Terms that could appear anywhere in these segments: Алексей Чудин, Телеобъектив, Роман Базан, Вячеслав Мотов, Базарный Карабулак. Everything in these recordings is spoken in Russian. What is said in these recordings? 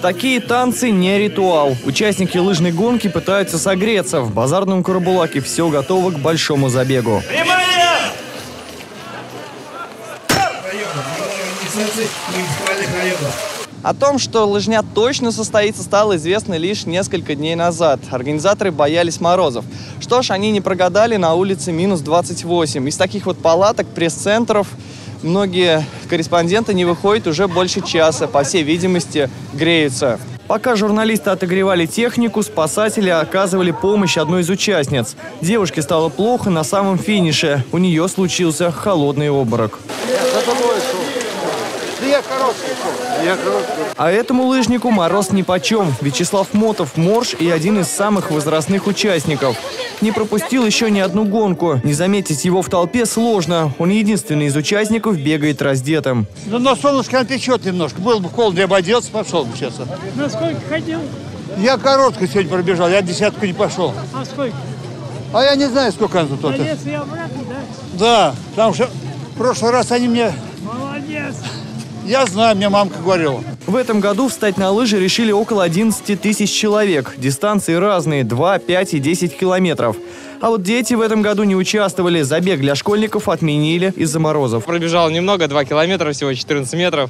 Такие танцы не ритуал. Участники лыжной гонки пытаются согреться. В Базарном Карабулаке все готово к большому забегу. Внимание! О том, что лыжня точно состоится, стало известно лишь несколько дней назад. Организаторы боялись морозов. Что ж, они не прогадали, на улице минус 28. Из таких вот палаток, пресс-центров многие корреспонденты не выходят уже больше часа, по всей видимости, греются. Пока журналисты отогревали технику, спасатели оказывали помощь одной из участниц. Девушке стало плохо на самом финише. У нее случился холодный обморок. А этому лыжнику мороз нипочем. Вячеслав Мотов – морж и один из самых возрастных участников. Не пропустил еще ни одну гонку. Не заметить его в толпе сложно. Он единственный из участников бегает раздетым. Ну, на солнышко печет немножко. Был бы холодно, я бы оделся, пошел бы, честно. На сколько ходил? Я короткую сегодня пробежал, я десятку не пошел. А сколько? А я не знаю, сколько она тут. На лес и обратно, да? Да, потому что в прошлый раз они мне... Молодец! Я знаю, мне мамка говорила. В этом году встать на лыжи решили около 11 тысяч человек. Дистанции разные – 2, 5 и 10 километров. А вот дети в этом году не участвовали. Забег для школьников отменили из-за морозов. Пробежал немного, 2 километра, всего 14 метров.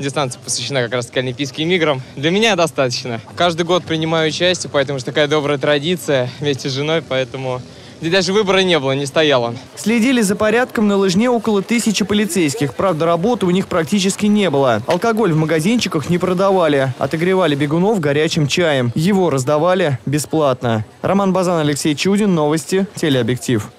Дистанция посвящена как раз к Олимпийским играм. Для меня достаточно. Каждый год принимаю участие, поэтому же такая добрая традиция вместе с женой, поэтому... Даже выбора не было, не стоял он. Следили за порядком на лыжне около 1000 полицейских. Правда, работы у них практически не было. Алкоголь в магазинчиках не продавали. Отогревали бегунов горячим чаем. Его раздавали бесплатно. Роман Базан, Алексей Чудин. Новости. Телеобъектив.